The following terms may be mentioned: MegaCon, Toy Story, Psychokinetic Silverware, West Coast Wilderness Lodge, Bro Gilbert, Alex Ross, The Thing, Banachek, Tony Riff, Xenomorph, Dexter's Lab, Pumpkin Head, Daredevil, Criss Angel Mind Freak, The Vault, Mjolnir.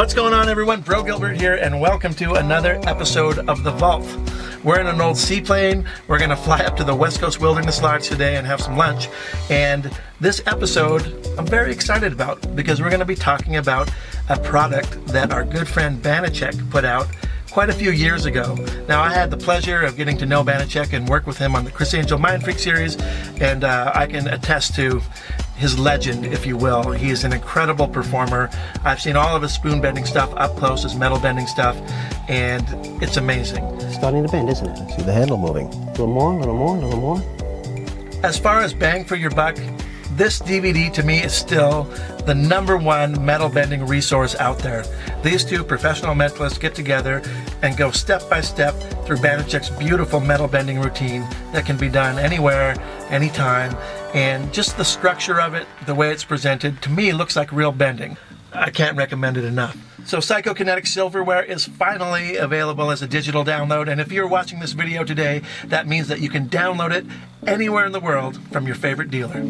What's going on, everyone? Bro Gilbert here, and welcome to another episode of The Vault. We're in an old seaplane. We're gonna fly up to the West Coast Wilderness Lodge today and have some lunch. And this episode, I'm very excited about because we're gonna be talking about a product that our good friend Banachek put out quite a few years ago. Now, I had the pleasure of getting to know Banachek and work with him on the Criss Angel Mind Freak series, and I can attest to his legend, if you will. He is an incredible performer. I've seen all of his spoon bending stuff up close, his metal bending stuff, and it's amazing. It's starting to bend, isn't it? See the handle moving. A little more, a little more, a little more. As far as bang for your buck, this DVD to me is still the #1 metal bending resource out there. These two professional mentalists get together and go step by step through Banachek's beautiful metal bending routine that can be done anywhere, anytime, and just the structure of it, the way it's presented, to me looks like real bending. I can't recommend it enough. So Psychokinetic Silverware is finally available as a digital download, and if you're watching this video today, that means that you can download it anywhere in the world from your favorite dealer.